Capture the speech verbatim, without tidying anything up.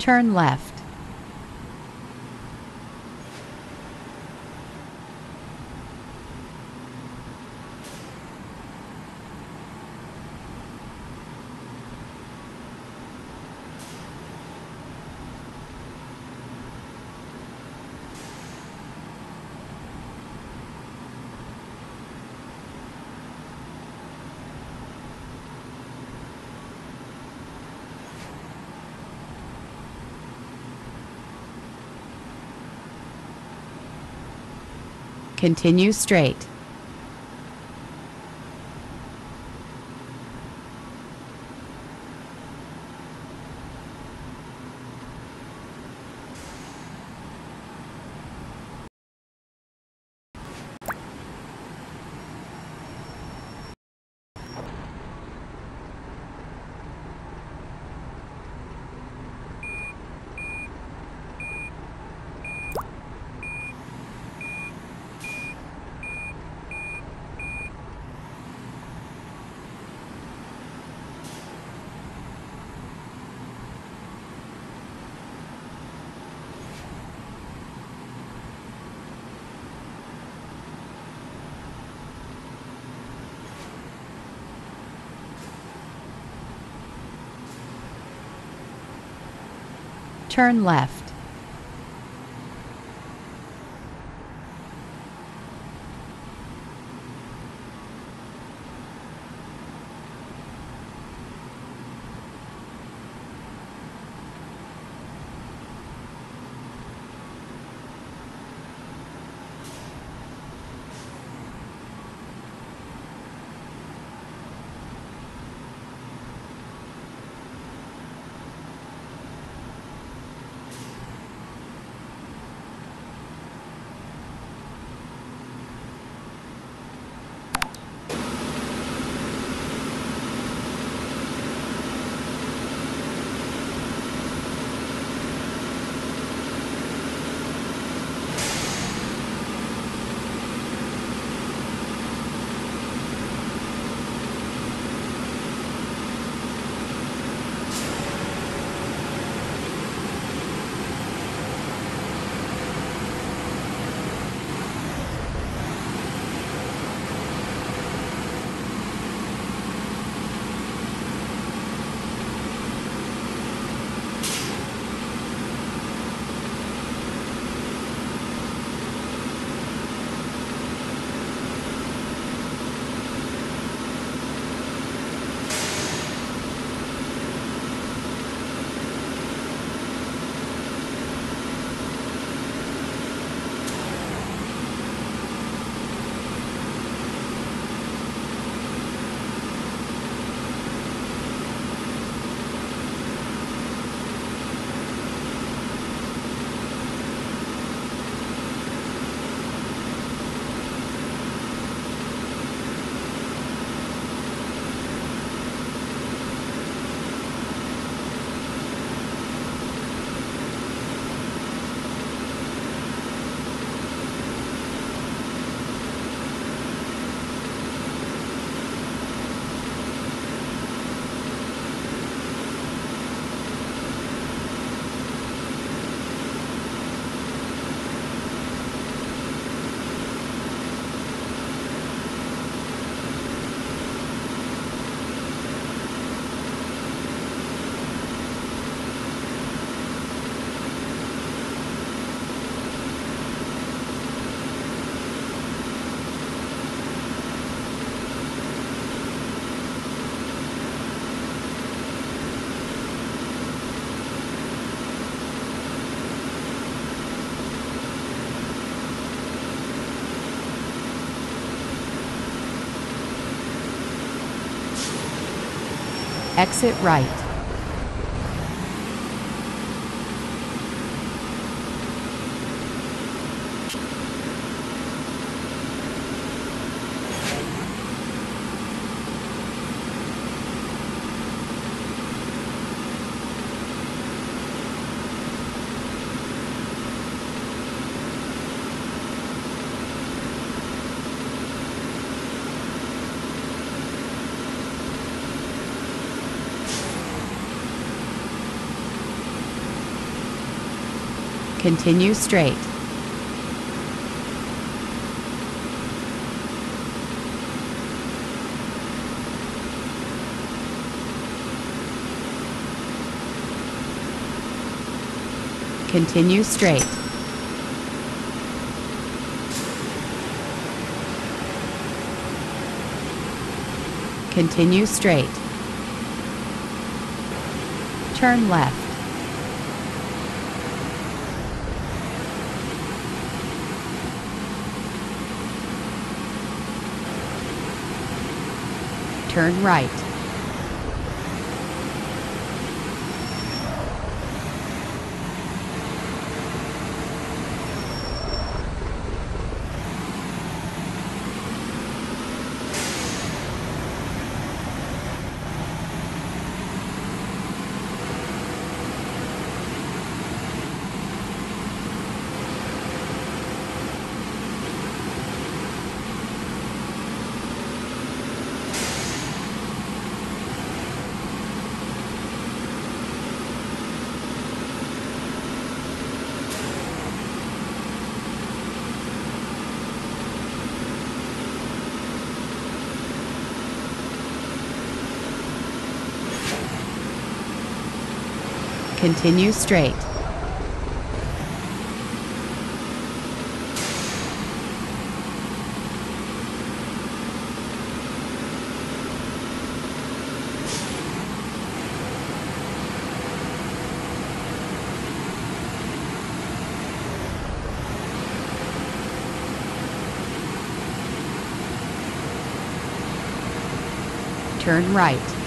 Turn left. Continue straight. Turn left. Exit right. Continue straight. Continue straight. Continue straight. Turn left. Turn right. Continue straight. Turn right.